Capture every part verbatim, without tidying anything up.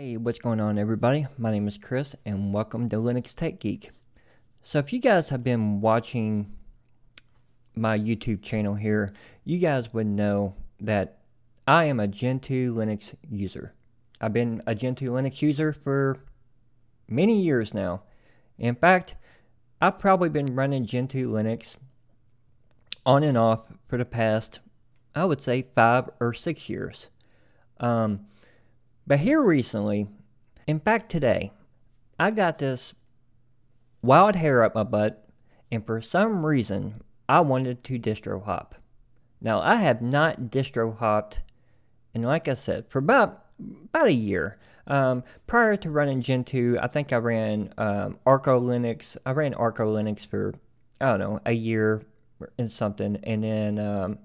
Hey, what's going on everybody? My name is Chris and welcome to Linux Tech Geek. So if you guys have been watching my YouTube channel here, you guys would know that I am a Gentoo Linux user. I've been a Gentoo Linux user for many years now. In fact, I've probably been running Gentoo Linux on and off for the past, I would say, five or six years. Um, But here recently, in fact today, I got this wild hair up my butt, and for some reason, I wanted to distro hop. Now, I have not distro hopped, and like I said, for about, about a year. Um, prior to running Gentoo, I think I ran um, Arco Linux. I ran Arco Linux for, I don't know, a year and something. And then um,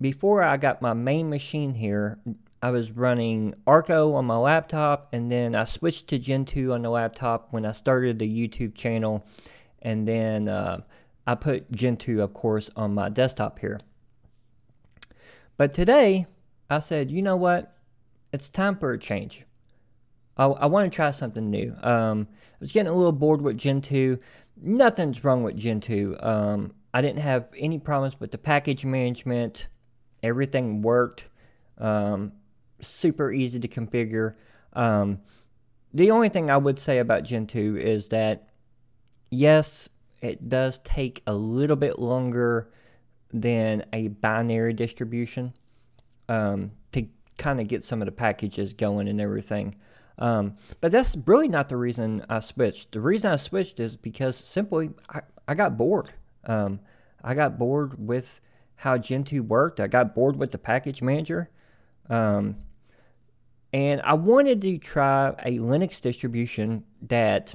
before I got my main machine here, I was running Arco on my laptop, and then I switched to Gentoo on the laptop when I started the YouTube channel, and then uh, I put Gentoo, of course, on my desktop here. But today, I said, you know what? It's time for a change. I, I want to try something new. Um, I was getting a little bored with Gentoo. Nothing's wrong with Gentoo. Um, I didn't have any problems with the package management. Everything worked. Um, super easy to configure. Um, the only thing I would say about Gentoo is that, yes, it does take a little bit longer than a binary distribution um, to kind of get some of the packages going and everything. Um, but that's really not the reason I switched. The reason I switched is because simply I, I got bored. Um, I got bored with how Gentoo worked. I got bored with the package manager. Um, and I wanted to try a Linux distribution that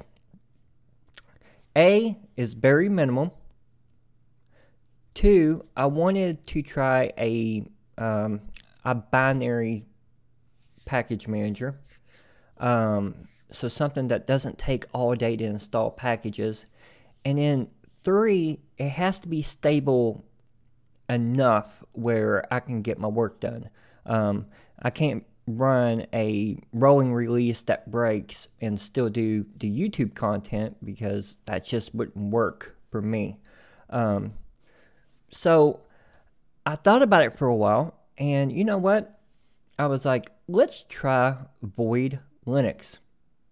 A, is very minimal. Two, I wanted to try a, um, a binary package manager. Um, so something that doesn't take all day to install packages. And then three, it has to be stable enough where I can get my work done. Um, I can't run a rolling release that breaks and still do the YouTube content because that just wouldn't work for me. Um, so I thought about it for a while, and you know what? I was like, let's try Void Linux.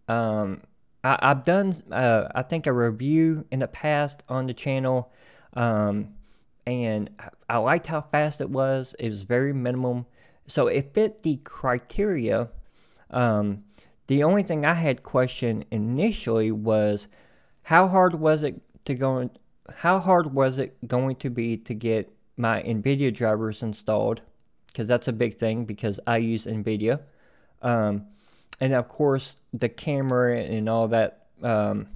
Um, I, I've done, uh, I think, a review in the past on the channel, um, and I, I liked how fast it was. It was very minimum. So it fit the criteria. Um, the only thing I had questioned initially was how hard was it to go? How hard was it going to be to get my NVIDIA drivers installed? Because that's a big thing because I use NVIDIA, um, and of course the camera and all that um,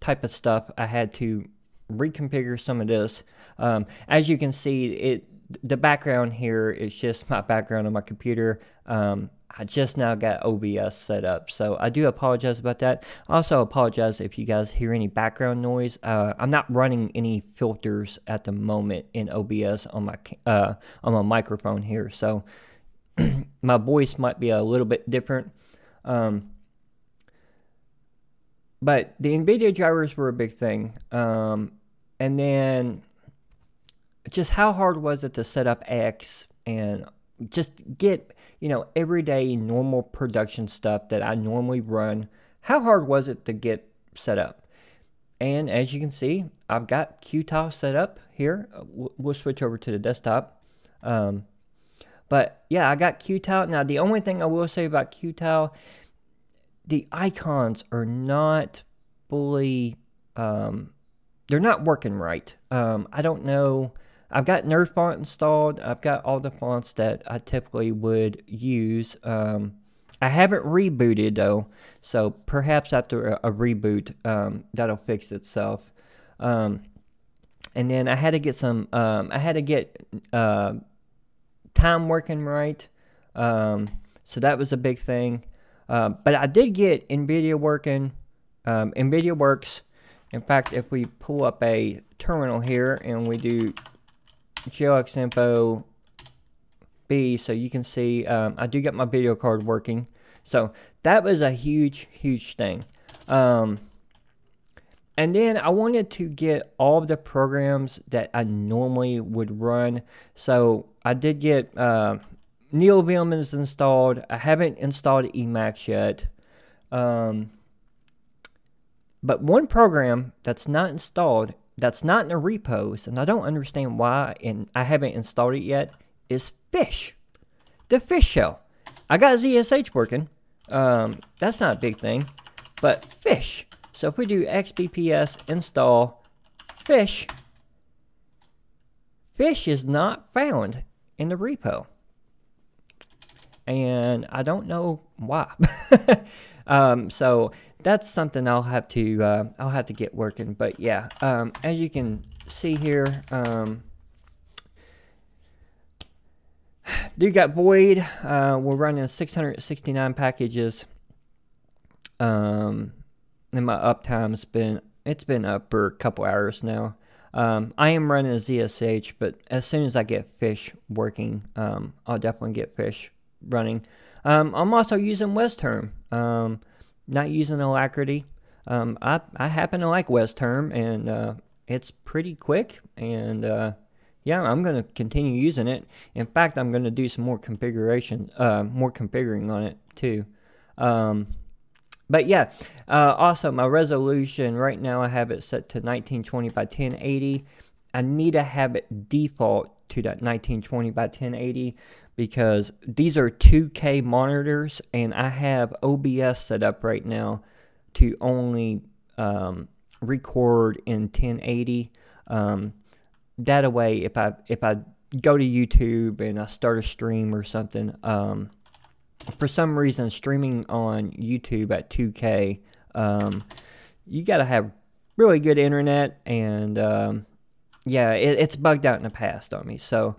type of stuff. I had to reconfigure some of this. Um, as you can see, it. The background here is just my background on my computer. Um, I just now got O B S set up, so I do apologize about that. Also, apologize if you guys hear any background noise. Uh, I'm not running any filters at the moment in O B S on my uh, on my microphone here, so my voice might be a little bit different. Um, but the NVIDIA drivers were a big thing, um, and then. Just how hard was it to set up X and just get, you know, everyday normal production stuff that I normally run? How hard was it to get set up? And as you can see, I've got Qtile set up here. We'll switch over to the desktop. Um, but yeah, I got Qtile. Now, the only thing I will say about Qtile, the icons are not fully, um, they're not working right. Um, I don't know. I've got Nerd font installed. I've got all the fonts that I typically would use. Um, I haven't rebooted though, so perhaps after a, a reboot um, that'll fix itself. Um, and then I had to get some. Um, I had to get uh, time working right, um, so that was a big thing. Uh, but I did get NVIDIA working. Um, NVIDIA works. In fact, if we pull up a terminal here and we do G L X info B, so you can see um, I do get my video card working. So that was a huge, huge thing. Um, and then I wanted to get all of the programs that I normally would run. So I did get uh, neovim is installed. I haven't installed Emacs yet. Um, but one program that's not installed, that's not in the repos, and I don't understand why, and I haven't installed it yet, is fish. The fish shell. I got Z S H working. Um, that's not a big thing, but fish. So if we do X B P S install fish, fish is not found in the repo. And I don't know why. um, so that's something I'll have to uh, I'll have to get working. But yeah, um, as you can see here, um, dude got void. Uh, we're running six hundred sixty-nine packages. Um, and my uptime's been it's been up for a couple hours now. Um, I am running a Z S H, but as soon as I get fish working, um, I'll definitely get fish running. Um, I'm also using west term, um, not using alacrity. Um, I, I happen to like west term, and uh, it's pretty quick, and uh, yeah, I'm going to continue using it. In fact, I'm going to do some more configuration, uh, more configuring on it too. Um, but yeah, uh, also my resolution right now, I have it set to nineteen twenty by ten eighty. I need to have it default to that nineteen twenty by ten eighty, because these are two K monitors, and I have O B S set up right now to only um, record in ten eighty. Um, that way, if I if I go to YouTube and I start a stream or something, um, for some reason streaming on YouTube at two K, um, you gotta have really good internet, and um, yeah, it, it's bugged out in the past on me. So.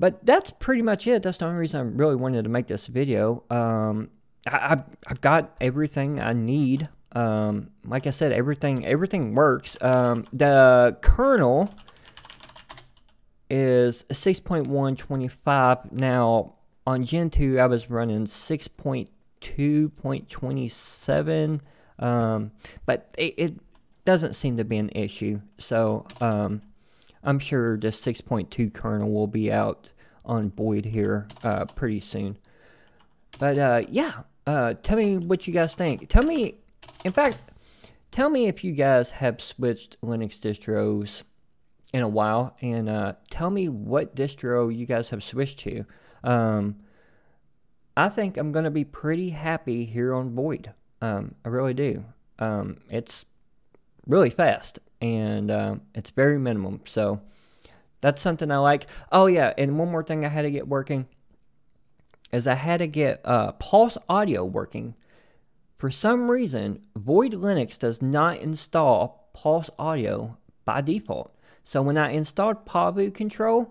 But that's pretty much it. That's the only reason I really wanted to make this video. Um, I, I've, I've got everything I need. Um, like I said, everything everything works. Um, the kernel is six point one twenty-five. Now, on Gentoo, I was running six point two point twenty-seven. Um, but it, it doesn't seem to be an issue. So... Um, I'm sure the six point two kernel will be out on Void here uh, pretty soon. But uh, yeah, uh, tell me what you guys think. Tell me, in fact, tell me if you guys have switched Linux distros in a while, and uh, tell me what distro you guys have switched to. Um, I think I'm going to be pretty happy here on Void. Um, I really do. Um, it's really fast. And um, it's very minimum, so that's something I like. Oh yeah, and one more thing I had to get working is I had to get uh, Pulse Audio working. For some reason, Void Linux does not install Pulse Audio by default. So when I installed pavucontrol,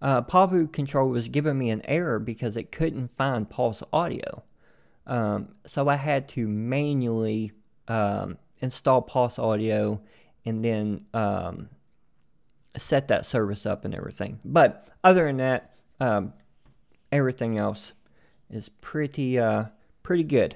uh, pavucontrol was giving me an error because it couldn't find Pulse Audio. Um, so I had to manually um, install Pulse Audio, and then um, set that service up and everything. But other than that, um, everything else is pretty uh, pretty good.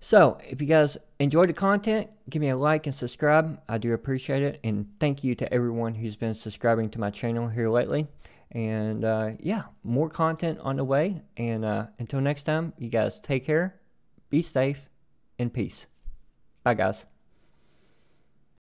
So if you guys enjoyed the content, give me a like and subscribe. I do appreciate it. And thank you to everyone who's been subscribing to my channel here lately. And uh, yeah, more content on the way. And uh, until next time, you guys take care, be safe, and peace. Bye, guys.